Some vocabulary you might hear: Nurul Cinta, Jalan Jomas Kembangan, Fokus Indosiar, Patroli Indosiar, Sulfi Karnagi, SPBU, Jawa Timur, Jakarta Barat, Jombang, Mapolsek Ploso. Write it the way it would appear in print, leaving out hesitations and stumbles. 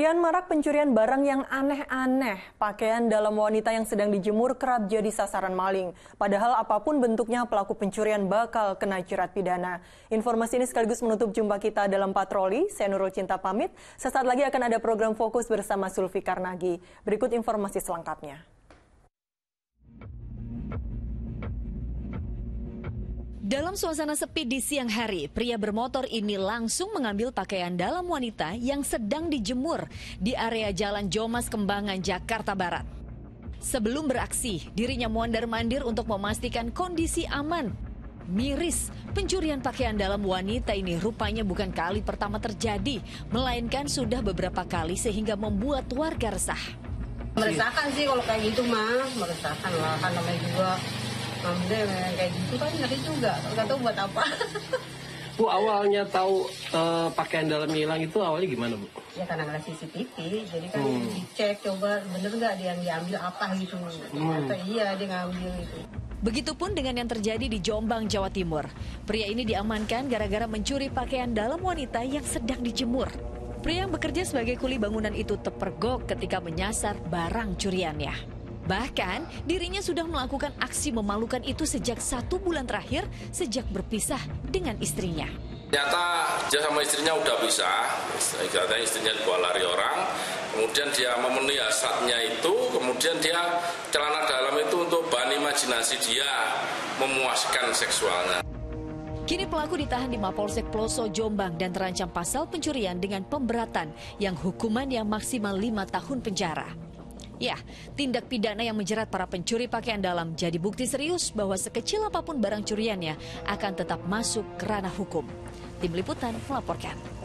Kian marak pencurian barang yang aneh-aneh. Pakaian dalam wanita yang sedang dijemur kerap jadi sasaran maling. Padahal apapun bentuknya, pelaku pencurian bakal kena jerat pidana. Informasi ini sekaligus menutup jumpa kita dalam Patroli. Saya Nurul Cinta pamit. Sesaat lagi akan ada program Fokus bersama Sulfi Karnagi. Berikut informasi selengkapnya. Dalam suasana sepi di siang hari, pria bermotor ini langsung mengambil pakaian dalam wanita yang sedang dijemur di area Jalan Jomas Kembangan, Jakarta Barat. Sebelum beraksi, dirinya mondar-mandir untuk memastikan kondisi aman. Miris, pencurian pakaian dalam wanita ini rupanya bukan kali pertama terjadi, melainkan sudah beberapa kali sehingga membuat warga resah. Meresahkan sih kalau kayak gitu mah, meresahkan lah, kan namanya juga. Kayak gitu kan ngeri juga, nggak tahu buat apa. Bu, awalnya tahu pakaian dalam hilang itu awalnya gimana, Bu? Ya karena ada CCTV, jadi kan dicek coba bener nggak dia diambil apa gitu. Atau iya dia ngambil itu. Begitupun dengan yang terjadi di Jombang, Jawa Timur. Pria ini diamankan gara-gara mencuri pakaian dalam wanita yang sedang dijemur. Pria yang bekerja sebagai kuli bangunan itu terpergok ketika menyasar barang curiannya. Bahkan dirinya sudah melakukan aksi memalukan itu sejak 1 bulan terakhir sejak berpisah dengan istrinya. Ternyata dia sama istrinya udah pisah, katanya istrinya dibawa lari orang, kemudian dia memenuhi hasratnya itu, kemudian dia celana dalam itu untuk bahan imajinasi dia memuaskan seksualnya. Kini pelaku ditahan di Mapolsek Ploso, Jombang dan terancam pasal pencurian dengan pemberatan yang hukumannya maksimal 5 tahun penjara. Ya, tindak pidana yang menjerat para pencuri pakaian dalam jadi bukti serius bahwa sekecil apapun barang curiannya akan tetap masuk kerana hukum. Tim Liputan melaporkan.